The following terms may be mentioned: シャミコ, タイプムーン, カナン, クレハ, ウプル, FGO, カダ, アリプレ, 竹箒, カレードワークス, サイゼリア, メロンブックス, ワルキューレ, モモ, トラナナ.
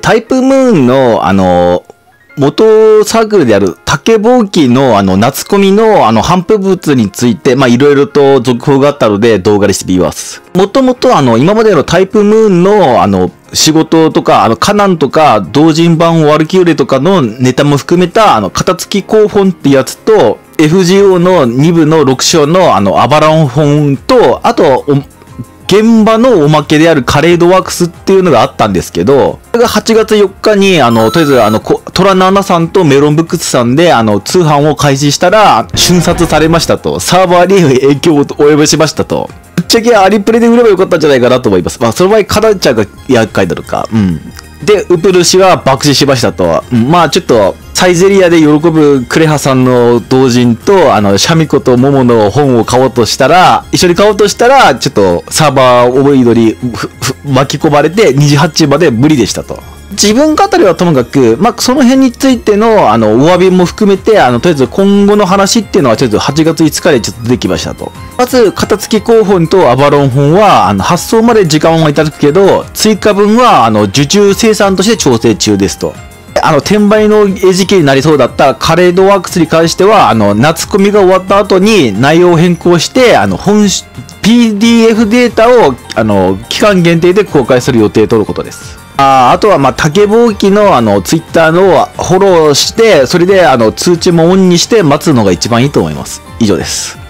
タイプムーンの、元サークルである竹ぼうきの、夏コミの、反復物について、いろいろと続報があったので動画にしてみます。もともと、今までのタイプムーンの、仕事とか、カナンとか、同人版ワルキューレとかのネタも含めた、片付き広本ってやつと、FGO の2部の6章の、アバラン本と、あと、現場のおまけであるカレードワークスっていうのがあったんですけど、それが8月4日に、とりあえず、トラナナさんとメロンブックスさんで、通販を開始したら、瞬殺されましたと、サーバーに影響を及ぼしましたと。ぶっちゃけアリプレで売ればよかったんじゃないかなと思います。その場合、カダちゃんが厄介なのか。うん。で、ウプル氏は爆死しましたと。うん、ちょっと、サイゼリアで喜ぶクレハさんの同人と、シャミコとモモの本を買おうとしたら、一緒に買おうとしたら、ちょっとサーバー重いのに巻き込まれて、28まで無理でしたと。自分語りはともかく、その辺についての、お詫びも含めて、とりあえず今後の話っていうのは、とりあえず8月5日でちょっとできましたと。まず、片付き広本とアバロン本は、発送まで時間はいただくけど、追加分は、受注生産として調整中ですと。転売の餌食になりそうだったカレードワークスに関しては、夏コミが終わった後に内容を変更して、PDF データを、期間限定で公開する予定とのことです。あとは、竹ぼうきの、ツイッターのフォローして、それで、通知もオンにして待つのが一番いいと思います。以上です。